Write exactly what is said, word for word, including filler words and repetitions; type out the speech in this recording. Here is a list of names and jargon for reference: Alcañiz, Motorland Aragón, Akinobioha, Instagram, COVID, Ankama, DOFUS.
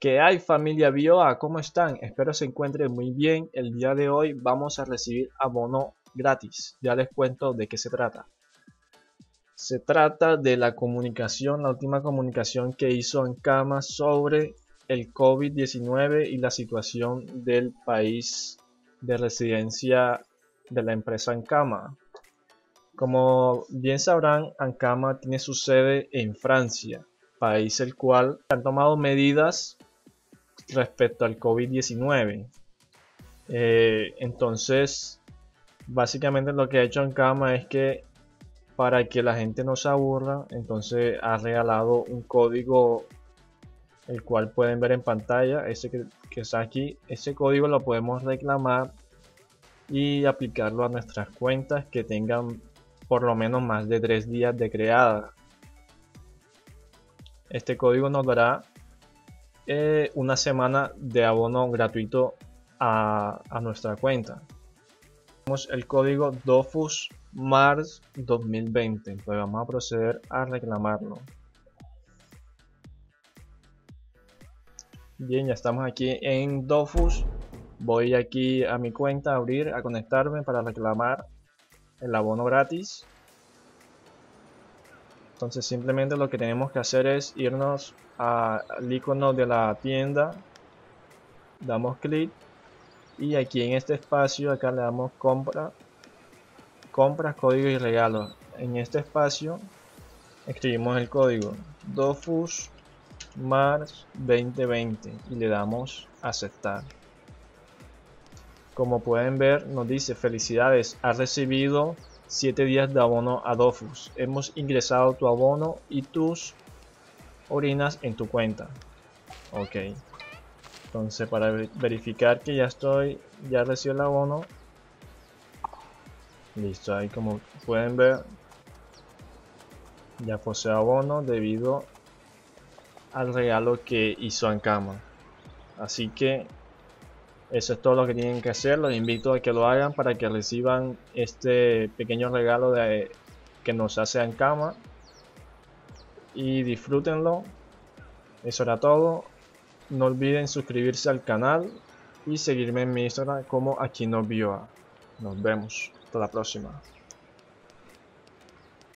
¿Qué hay, familia Bioha? ¿Cómo están? Espero se encuentren muy bien. El día de hoy vamos a recibir abono gratis. Ya les cuento de qué se trata. Se trata de la comunicación, la última comunicación que hizo Ankama sobre el COVID diecinueve y la situación del país de residencia de la empresa Ankama. Como bien sabrán, Ankama tiene su sede en Francia, país el cual han tomado medidas respecto al COVID diecinueve. Eh, entonces, básicamente lo que ha hecho Ankama es que para que la gente no se aburra, entonces ha regalado un código, el cual pueden ver en pantalla, ese que, que está aquí. Ese código lo podemos reclamar y aplicarlo a nuestras cuentas que tengan por lo menos más de tres días de creada. Este código nos dará eh, una semana de abono gratuito a, a nuestra cuenta. Tenemos el código DOFUS Mars dos mil veinte, entonces vamos a proceder a reclamarlo. Bien, ya estamos aquí en DOFUS. Voy aquí a mi cuenta, a abrir, a conectarme para reclamar el abono gratis. Entonces simplemente lo que tenemos que hacer es irnos a, al icono de la tienda, damos clic y aquí en este espacio acá le damos compra, compras, códigos y regalos. En este espacio escribimos el código DOFUS Mars veinte veinte y le damos aceptar. Como pueden ver nos dice felicidades, has recibido siete días de abono a DOFUS. Hemos ingresado tu abono y tus orinas en tu cuenta. Ok. Entonces para verificar que ya estoy, ya recibo el abono. Listo, ahí como pueden ver, ya posee abono debido al regalo que hizo Ankama. Así que eso es todo lo que tienen que hacer. Los invito a que lo hagan para que reciban este pequeño regalo de, que nos hace Ankama. Y disfrútenlo. Eso era todo. No olviden suscribirse al canal y seguirme en mi Instagram como Akinobioha. Nos vemos. Hasta la próxima.